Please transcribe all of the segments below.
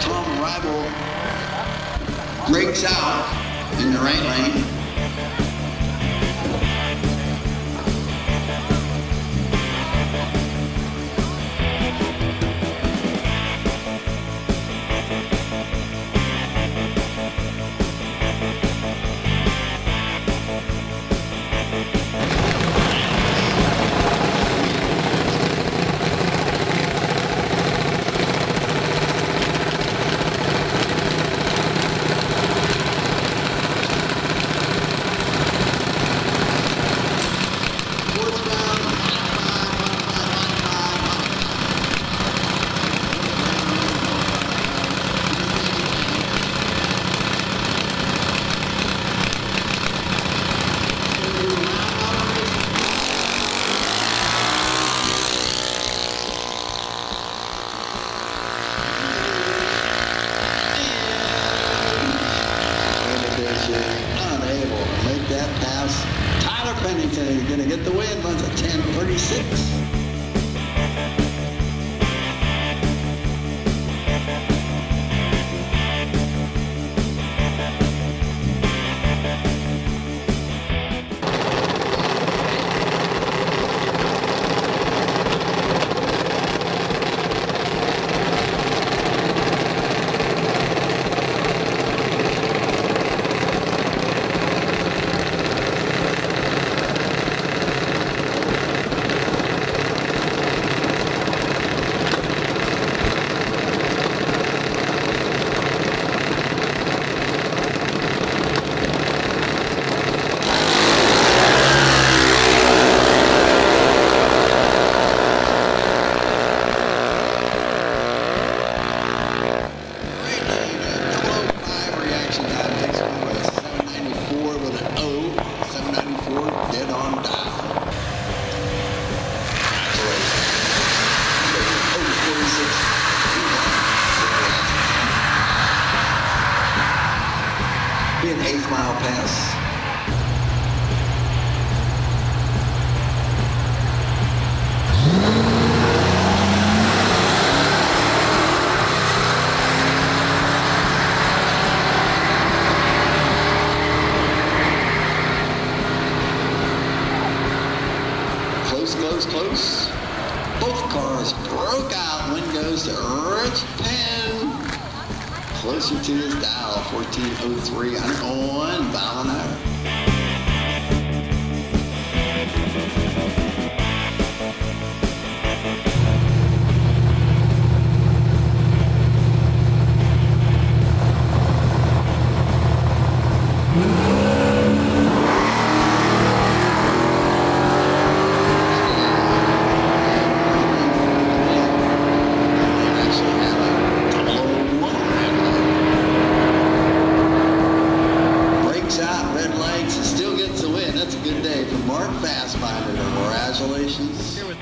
Tom Rival breaks out in the right lane.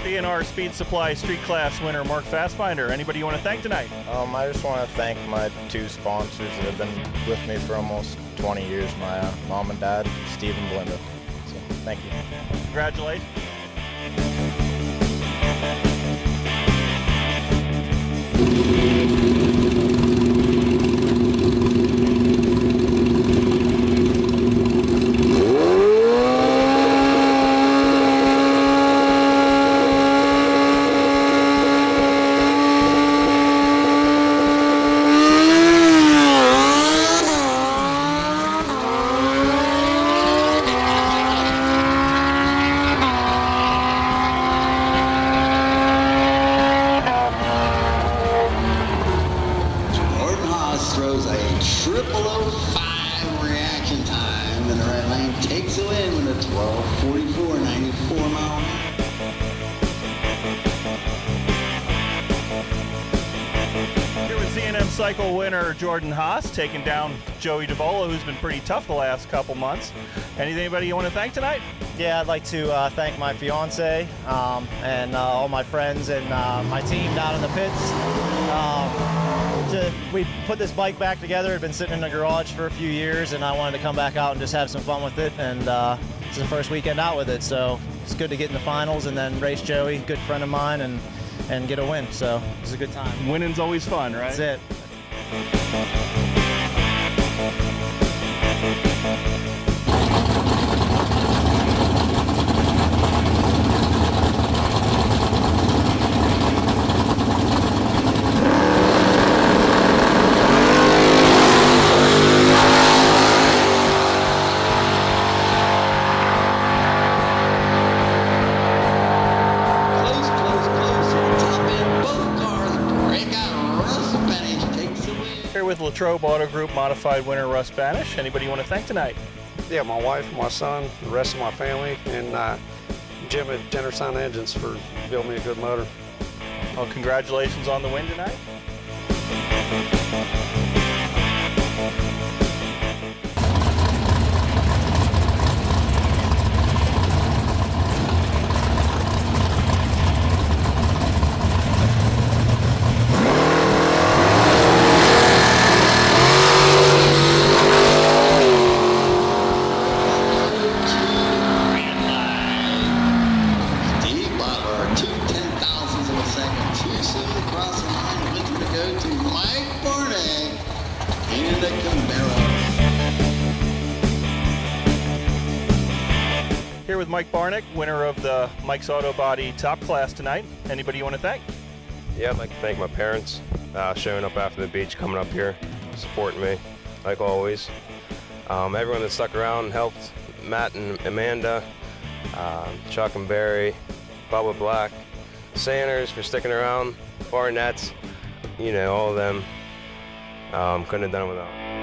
B&R Speed Supply Street Class winner Mark Vasbinder. Anybody you want to thank tonight? I just want to thank my two sponsors that have been with me for almost 20 years, my mom and dad, Steve and Belinda. So, thank you. Congratulations. Jordan Haas taking down Joey DiVola, who's been pretty tough the last couple months. Anybody you want to thank tonight? Yeah, I'd like to thank my fiance and all my friends and my team down in the pits. We put this bike back together. It's been sitting in the garage for a few years, and I wanted to come back out and just have some fun with it. And it's the first weekend out with it, so it's good to get in the finals and then race Joey, good friend of mine, and get a win. So it's a good time. Winning's always fun, right? That's it. Latrobe Auto Group Modified winner Russ Benish. Anybody you want to thank tonight? Yeah, my wife, my son, the rest of my family, and Jim at Dinnertime Engines for building me a good motor. Well, congratulations on the win tonight. Here with Mike Barnyk, winner of the Mike's Auto Body Top Class tonight. Anybody you want to thank? Yeah, I'd like to thank my parents showing up after the beach, coming up here, supporting me, like always. Everyone that stuck around and helped, Matt and Amanda, Chuck and Barry, Bubba Black, Sanders for sticking around, Barnett's, you know, all of them. Couldn't have done it without them.